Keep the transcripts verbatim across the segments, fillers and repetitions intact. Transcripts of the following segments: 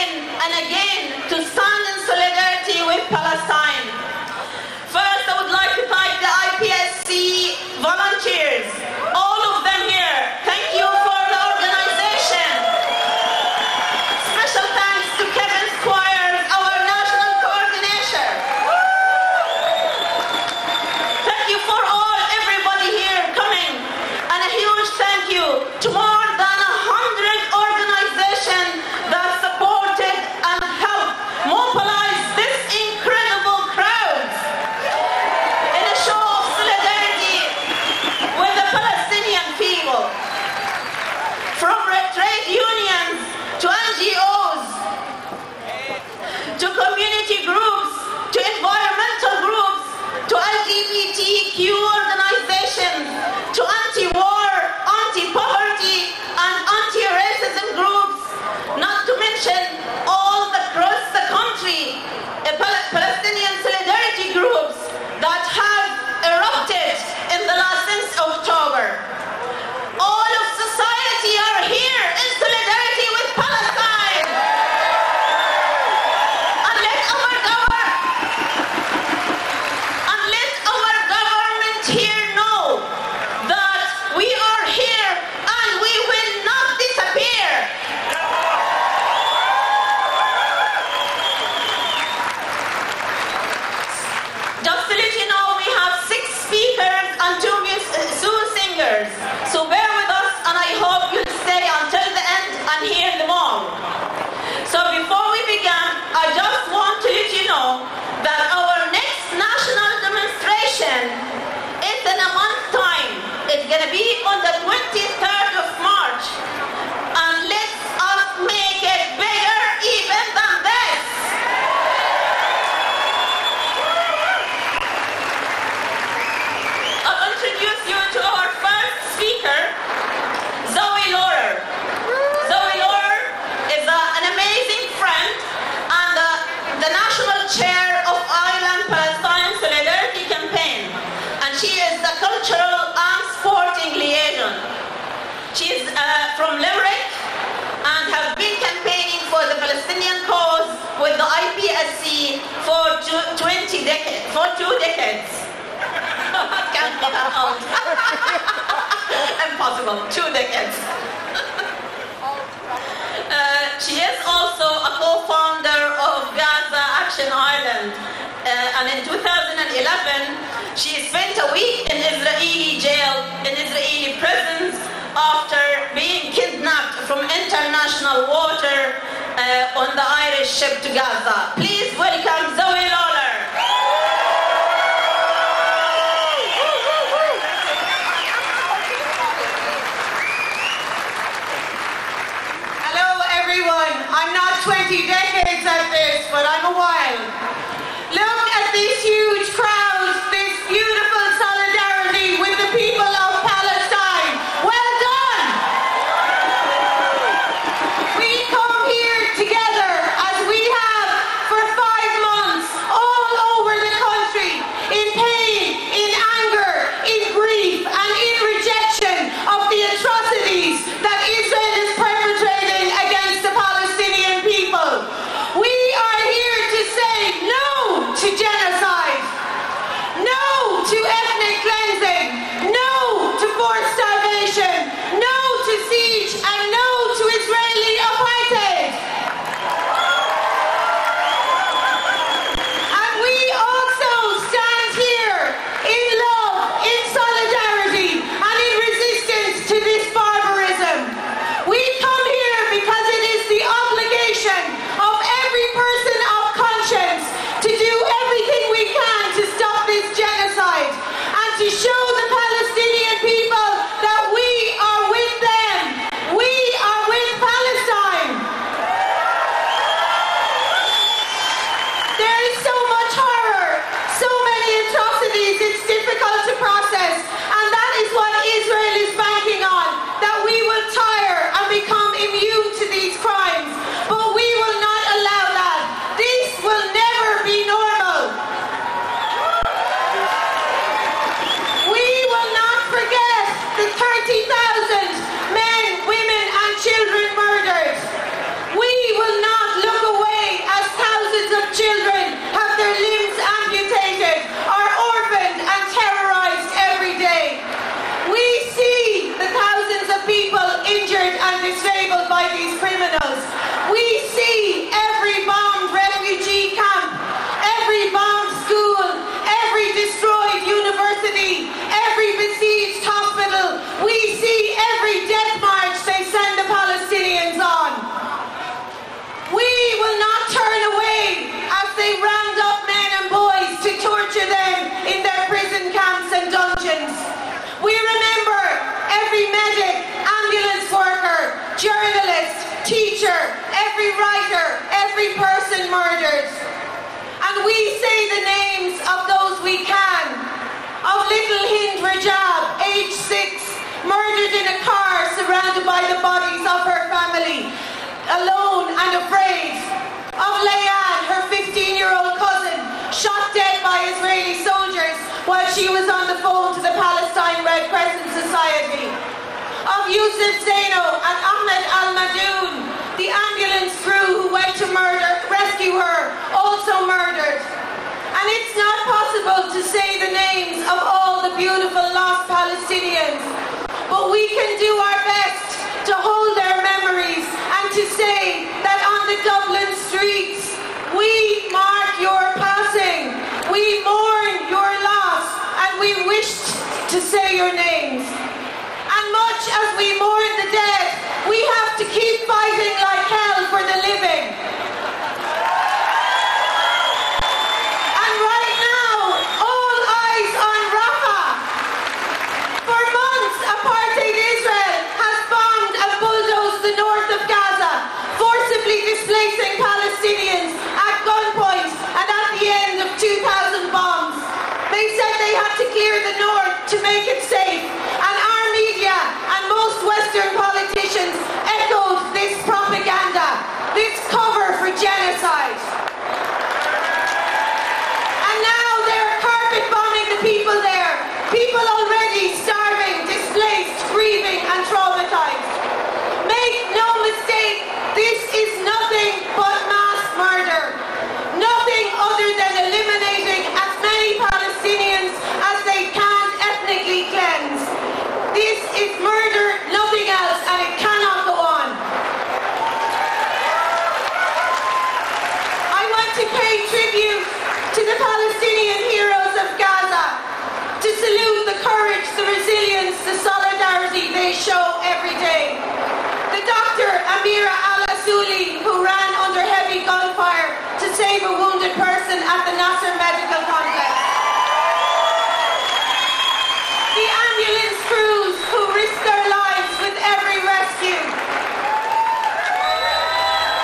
again and again to stand in solidarity with Palestine. First, I would like to thank the I P S C volunteers, all of them here. Thank you for the organization. Special thanks to Kevin Squires, our national coordinator. Thank you for all, everybody here coming. And a huge thank you to more than one hundred organizations that supported and helped mobilize this incredible crowd in a show of solidarity with the Palestinian people. From trade unions to N G Os, to community groups, to environmental groups, to L G B T Q organizations, to anti-war, anti-poverty and anti-racism groups, not to mention all across the country, Palestinian solidarity groups that have erupted in the last since October. All of society are here in solidarity with Palestine. And let our government, and let our government here know that we are here and we will not disappear. Just to let you know, we have six speakers and two mus- uh, two singers. So bear with us, and I hope you'll stay until the end and hear them all. So before we begin, I just want to let you know that our next national demonstration is in a month's time. It's going to be on the twenty-third of March. And let's us make it bigger even than this. I'll introduce you to our first speaker, Zoe Lawlor. Zoe Lawlor is a, an amazing friend and the, the national chair of Ireland Palestine Solidarity Campaign. And she is the cultural and sporting liaison. She is uh, from Limerick and has been campaigning for the Palestinian cause with the I P S C for two, twenty decades, for two decades. Can't get that out. Impossible. Two decades. uh, she is also a co-founder of Gaza Action Ireland. Uh, and in two thousand eleven, she spent a week in Israeli jail, in Israeli prisons, after being kidnapped from international water uh, on the Irish ship to Gaza. Please welcome Zoe Lawlor. I'm not twenty decades at this, but I'm a while. Look at this huge crowd, this beautiful solidarity with the people of Palestine. Well done! We come here together as we have for five months all over the country, in pain, in anger, in grief, and in rejection of the atrocities that Israel is perpetrating against the Palestinian people. bombs. We see every bombed refugee camp, every bombed school, every destroyed university, every besieged hospital. We see every death march they send the Palestinians on. We will not turn away as they round up men and boys to torture them in their prison camps and dungeons. We remember every medic, ambulance worker, journalist, teacher, every writer, every person murdered. And we say the names of those we can, of little Hind Rajab, age six, murdered in a car surrounded by the bodies of her family, alone and afraid, of Layan, her fifteen-year-old cousin, shot dead by Israeli soldiers while she was on the phone to the Palestine Red Crescent Society, of Yusuf Zaino and Ahmed al Madoun, the ambulance crew who went to murder, rescue her, also murdered. And it's not possible to say the names of all the beautiful lost Palestinians, but we can do our best to hold their memories and to say that on the Dublin streets, we mark your passing, we mourn your loss, and we wished to say your names. And much as we mourn the dead, we have to keep fighting like hell for the living. And right now, all eyes on Rafah. For months, apartheid Israel has bombed and bulldozed the north of Gaza, forcibly displacing Palestinians at gunpoint, and at the end of two thousand bombs. They said they had to clear the north to make it safe, and our media and most Western politicians echoed this propaganda, this cover for genocide. And now they're carpet bombing the people there, people already starving, displaced, grieving and traumatized. Make no mistake, this is nothing but mass murder, nothing other than eliminating as many Palestinians as they can ethnically cleanse. This is murder, nothing else, and it cannot go on. I want to pay tribute to the Palestinian heroes of Gaza, to salute the courage, the resilience, the solidarity they show every day. The doctor, Amira Al-Azuli, who ran under heavy gunfire to save a wounded person at the Nasser Medical Complex. The ambulance crews who risked their lives with every rescue.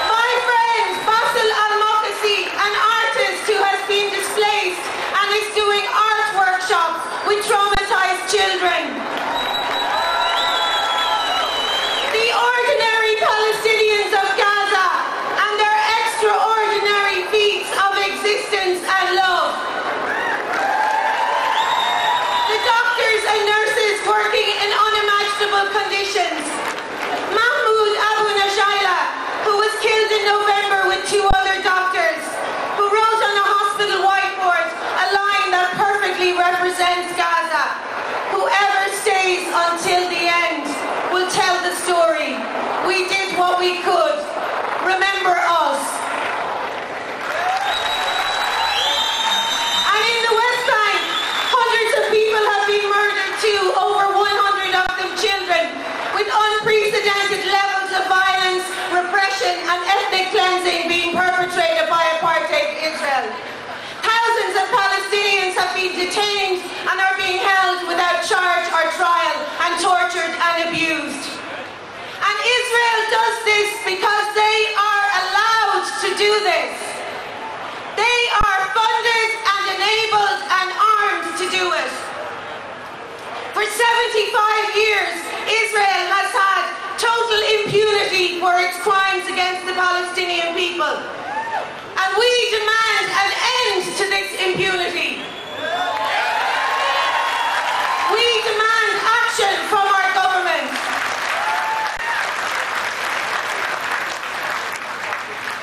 My friend, Basil Al-Mokassi, an artist who has been displaced and is doing art workshops with traumatized children. The ordinary Palestinians of Gaza and their extraordinary feats of existence and love. The doctors and nurses working in unimaginable conditions. Mahmoud Abu Najayla, who was killed in November with two other doctors, who wrote on a hospital whiteboard a line that perfectly represents Gaza. Whoever stays until the end will tell the story. We did what we could. Remember us. And in the West Bank, hundreds of people have been murdered too, over one hundred of them children, with unprecedented levels of violence, repression and ethnic cleansing being perpetrated by apartheid Israel. Thousands of Palestinians have been detained and are being held without charge or trial and tortured and abused. And Israel does this because they are allowed to do this. They are funded and enabled and armed to do it. For seventy-five years, Israel has had total impunity for its crimes against the Palestinian people. And we demand an end to this impunity. We demand action from our government.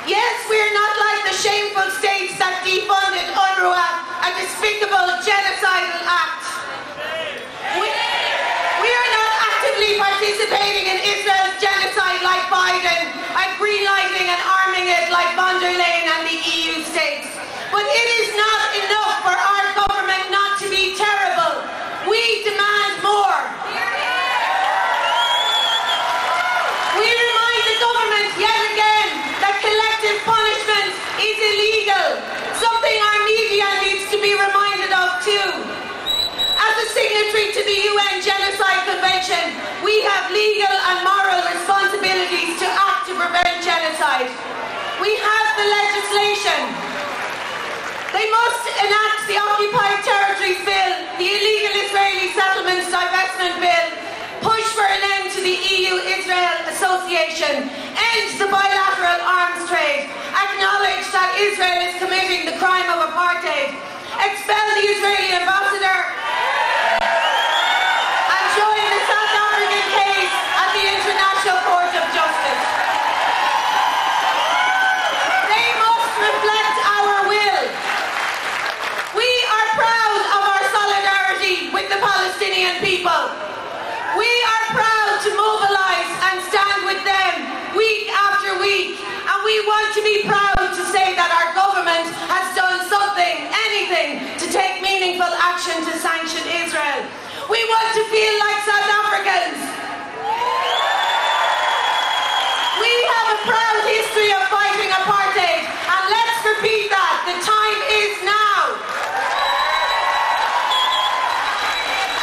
Yes, we are not like the shameful states that defunded UNRWA, a despicable genocidal act. We, we are not actively participating in Israel's genocide like Biden and Greenland to the U N Genocide Convention, we have legal and moral responsibilities to act to prevent genocide. We have the legislation. They must enact the Occupied Territories Bill, the Illegal Israeli Settlements Divestment Bill, push for an end to the E U Israel Association, end the bilateral arms trade, acknowledge that Israel is committing the crime of apartheid, expel the Israeli ambassador, and join the South African case at the International Court of Justice. They must reflect our will. We are proud of our solidarity with the Palestinian people. We are proud to mobilise and stand with them week after week, and we want to be proud to say that our government has done something, anything, to take meaningful action to sanction Israel. We want to feel like South Africans. We have a proud history of fighting apartheid, and let's repeat that. The time is now.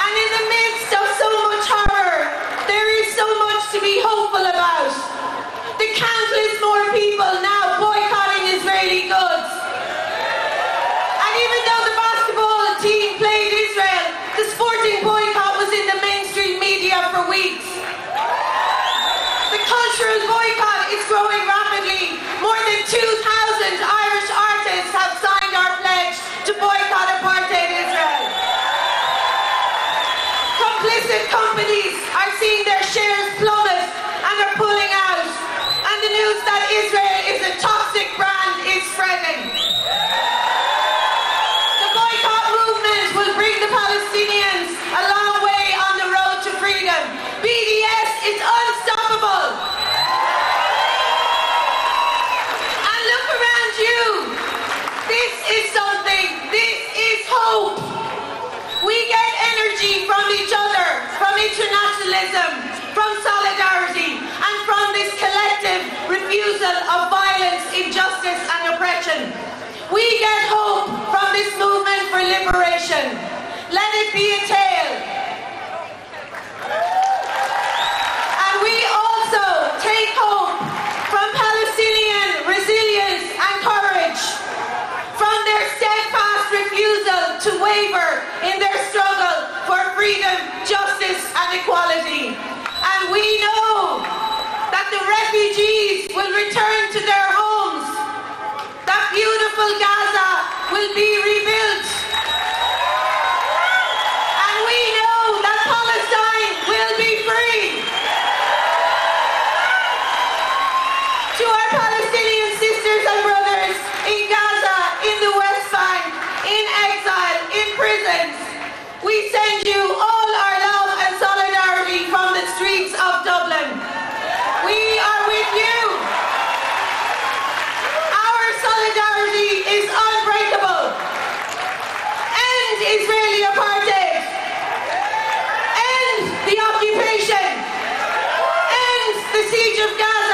And in the midst of so much horror, there is so much to be hopeful about. The countless more people now boycotting Israeli goods. And even though the basketball team played Israel, the sporting boycott was in the mainstream media for weeks. The cultural boycott is growing rapidly. More than two thousand Irish artists have signed our pledge to boycott apartheid Israel. Complicit companies are seeing their shares plummet and are pulling out, and the news that Israel is a toxic brand is spreading. The boycott movement will bring the Palestinians a long way on the road to freedom. B D S is unstoppable. And look around you. This is something. This is hope. We get energy from each other, from internationalism, from solidarity, and from this collective refusal of violence, injustice and oppression. We get hope from this movement for liberation. Let it be a tale. And we also take hope from Palestinian resilience and courage, from their steadfast refusal to waver in their struggle for freedom, justice and equality. And we know that the refugees will return to their homes, that beautiful Gaza will be rebuilt, and we know that Palestine will be free. To our Palestinian sisters and brothers in Gaza, in the West Bank, in exile, in prisons, we send you all our love and solidarity from the streets of Dublin. We are with you. Our solidarity is unbreakable. End Israeli apartheid. End the occupation. End the siege of Gaza.